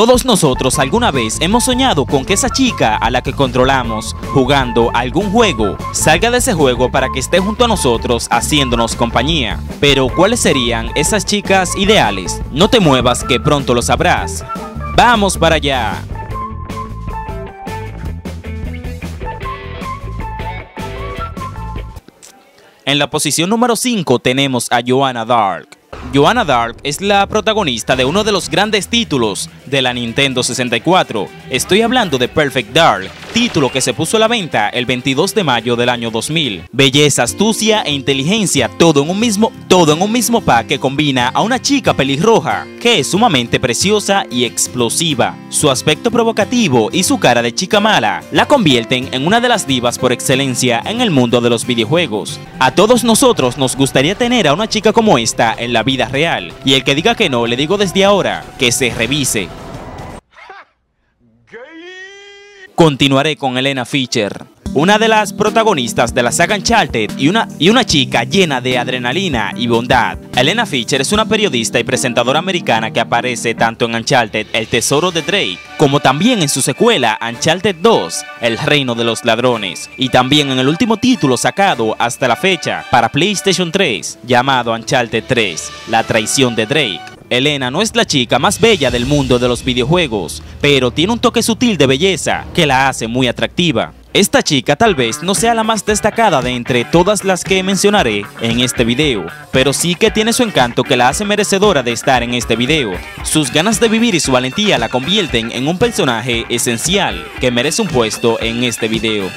Todos nosotros alguna vez hemos soñado con que esa chica a la que controlamos jugando algún juego salga de ese juego para que esté junto a nosotros haciéndonos compañía. Pero ¿cuáles serían esas chicas ideales? No te muevas, que pronto lo sabrás. ¡Vamos para allá! En la posición número 5 tenemos a Joanna Dark. Joanna Dark es la protagonista de uno de los grandes títulos de la Nintendo 64. Estoy hablando de Perfect Dark, título que se puso a la venta el 22 de mayo del año 2000. Belleza, astucia e inteligencia, todo en un mismo pack que combina a una chica pelirroja, que es sumamente preciosa y explosiva. Su aspecto provocativo y su cara de chica mala la convierten en una de las divas por excelencia en el mundo de los videojuegos. A todos nosotros nos gustaría tener a una chica como esta en la vida real, y el que diga que no, le digo desde ahora que se revise. Continuaré con Elena Fisher, una de las protagonistas de la saga Uncharted y una chica llena de adrenalina y bondad. Elena Fisher es una periodista y presentadora americana que aparece tanto en Uncharted, El Tesoro de Drake, como también en su secuela Uncharted 2, El Reino de los Ladrones, y también en el último título sacado hasta la fecha para PlayStation 3, llamado Uncharted 3, La Traición de Drake. Elena no es la chica más bella del mundo de los videojuegos, pero tiene un toque sutil de belleza que la hace muy atractiva. Esta chica tal vez no sea la más destacada de entre todas las que mencionaré en este video, pero sí que tiene su encanto que la hace merecedora de estar en este video. Sus ganas de vivir y su valentía la convierten en un personaje esencial que merece un puesto en este video.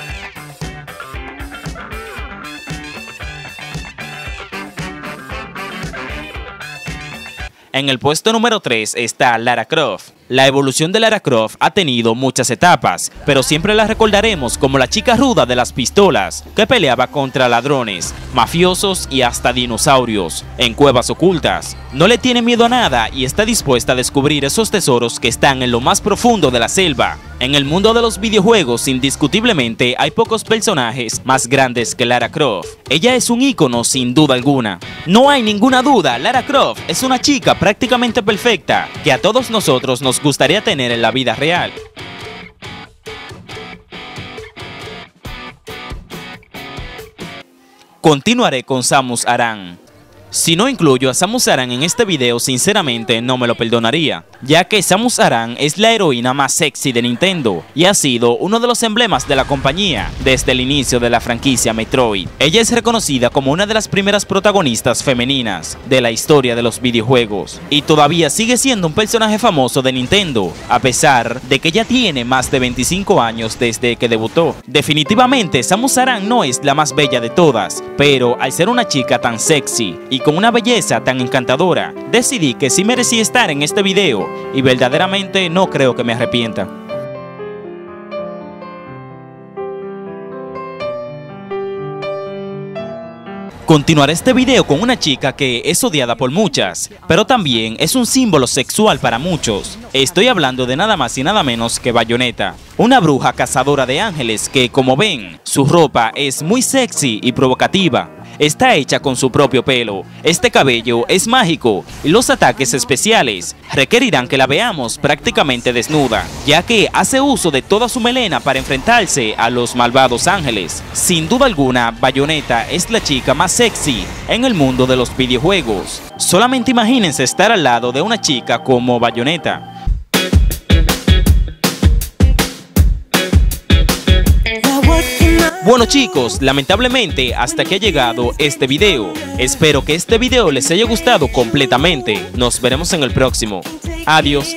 En el puesto número 3 está Lara Croft. La evolución de Lara Croft ha tenido muchas etapas, pero siempre la recordaremos como la chica ruda de las pistolas, que peleaba contra ladrones, mafiosos y hasta dinosaurios en cuevas ocultas. No le tiene miedo a nada y está dispuesta a descubrir esos tesoros que están en lo más profundo de la selva. En el mundo de los videojuegos, indiscutiblemente, hay pocos personajes más grandes que Lara Croft. Ella es un ícono sin duda alguna. No hay ninguna duda, Lara Croft es una chica prácticamente perfecta que a todos nosotros nos gustaría tener en la vida real. Continuaré con Samus Aran. Si no incluyo a Samus Aran en este video, sinceramente no me lo perdonaría, ya que Samus Aran es la heroína más sexy de Nintendo y ha sido uno de los emblemas de la compañía desde el inicio de la franquicia Metroid. Ella es reconocida como una de las primeras protagonistas femeninas de la historia de los videojuegos y todavía sigue siendo un personaje famoso de Nintendo, a pesar de que ya tiene más de 25 años desde que debutó. Definitivamente Samus Aran no es la más bella de todas, pero al ser una chica tan sexy y con una belleza tan encantadora, decidí que sí merecía estar en este video y verdaderamente no creo que me arrepienta. Continuaré este video con una chica que es odiada por muchas, pero también es un símbolo sexual para muchos. Estoy hablando de nada más y nada menos que Bayonetta, una bruja cazadora de ángeles que, como ven, su ropa es muy sexy y provocativa. Está hecha con su propio pelo, este cabello es mágico y los ataques especiales requerirán que la veamos prácticamente desnuda, ya que hace uso de toda su melena para enfrentarse a los malvados ángeles. Sin duda alguna, Bayonetta es la chica más sexy en el mundo de los videojuegos. Solamente imagínense estar al lado de una chica como Bayonetta. Bueno chicos, lamentablemente hasta aquí ha llegado este video. Espero que este video les haya gustado completamente. Nos veremos en el próximo. Adiós.